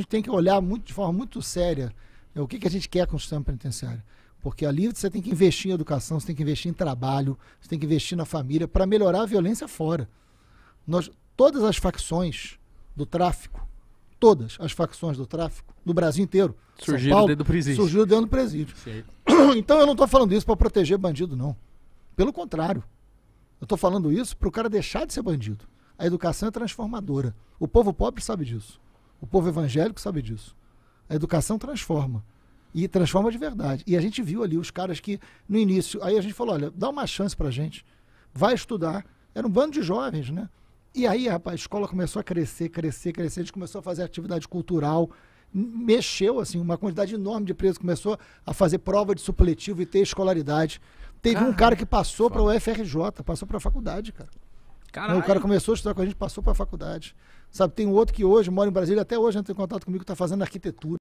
A gente tem que olhar muito, de forma muito séria, o que a gente quer com o sistema penitenciário. Porque ali você tem que investir em educação, você tem que investir em trabalho, você tem que investir na família para melhorar a violência fora. Todas as facções do tráfico, todas as facções do tráfico, no Brasil inteiro, surgiram dentro do presídio. Surgiram dentro do presídio. Sim. Então eu não estou falando isso para proteger bandido, não. Pelo contrário. Eu estou falando isso para o cara deixar de ser bandido. A educação é transformadora. O povo pobre sabe disso. O povo evangélico sabe disso. A educação transforma. E transforma de verdade. E a gente viu ali os caras que, no início, aí a gente falou, olha, dá uma chance pra gente, vai estudar. Era um bando de jovens, né? E aí, rapaz, a escola começou a crescer, crescer, crescer. A gente começou a fazer atividade cultural, mexeu, assim, uma quantidade enorme de presos. Começou a fazer prova de supletivo e ter escolaridade. Teve um cara que passou pra UFRJ, passou pra faculdade, cara. Caralho. O cara começou a estudar com a gente, passou pra faculdade. Sabe, tem um outro que hoje mora em Brasília, até hoje entra em contato comigo, tá fazendo arquitetura.